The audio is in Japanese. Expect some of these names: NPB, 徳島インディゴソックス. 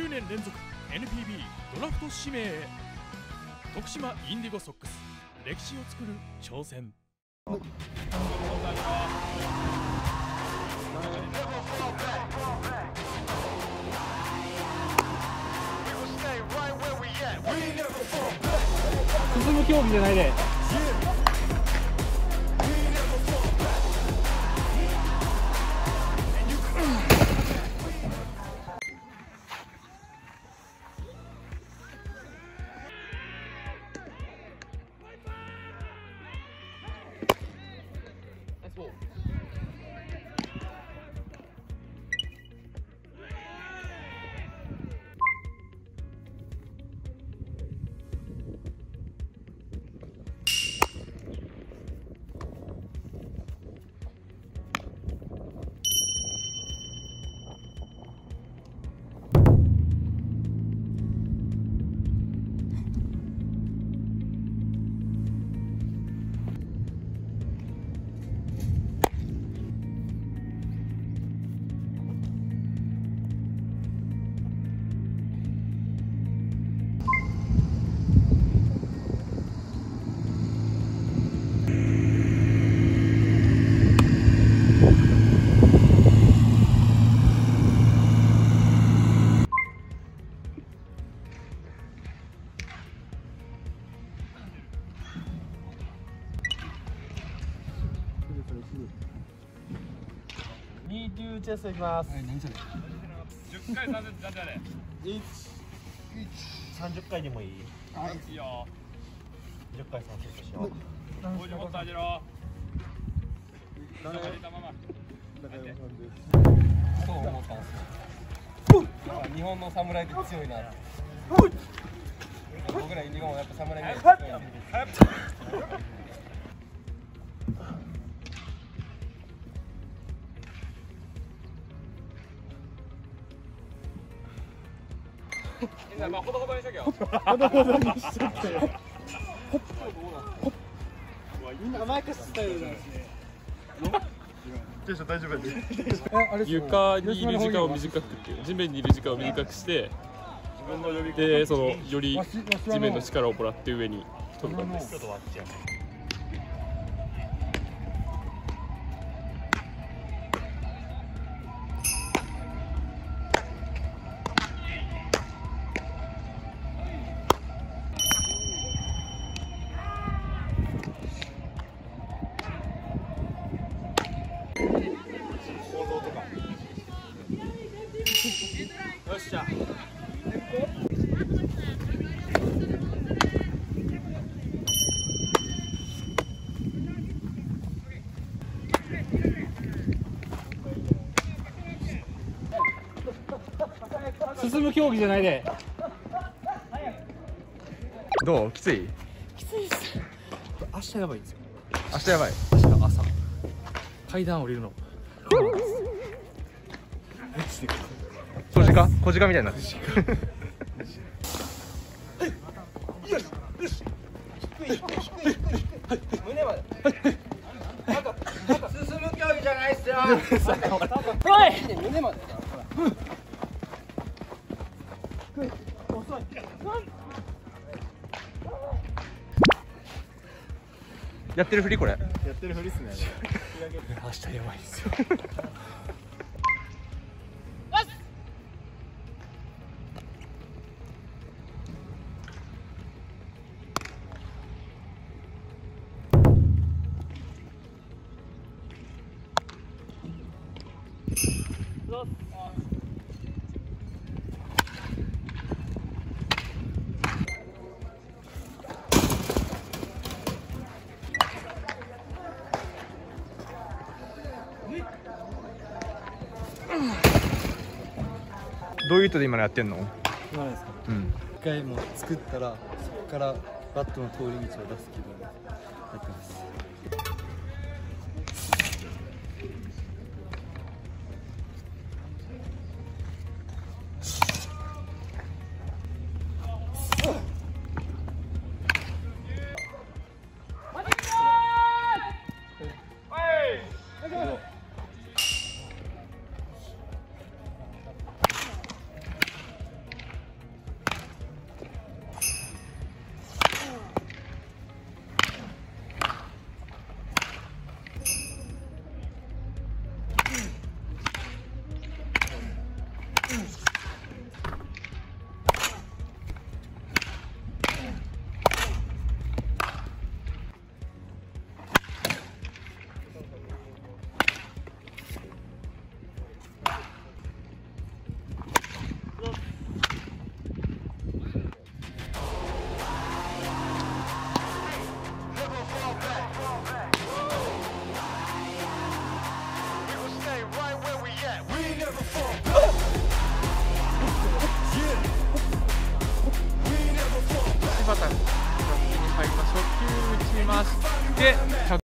10年連続 NPB ドラフト指名へ、徳島インディゴソックス、歴史を作る挑戦。進む競技じゃないで。チェストいきます。はい、何それ。10回なんであれ。30回でもいい。はい、いいよ。10回三セットしよう。もうちょっとあげろ。中にいたまま。そう思ったんです。日本の侍って強いな。僕らインディゴもやっぱ侍みたいな。まあほどほどにしとけよ。ほどほどにしとけよ。甘くスタイルなんですね。テンション大丈夫やで。床にいる時間を短くっていう、地面にいる時間を短くして、でそのより地面の力をもらって上に飛ぶ感じです。よっしゃ。進む競技じゃないで。どう？きつい？きついです。明日やばいんですよ。明日やばい。明日朝。階段降りるの。小鹿みたいになってる。胸まで。進む競技じゃないっすよ。胸まで。やってるふりこれ。やってるふりっすね。明日やばいっすよ。どういう人で今やってんの？今ですか。うん。一回も作ったら、そこからバットの通り道を出す気分になってます。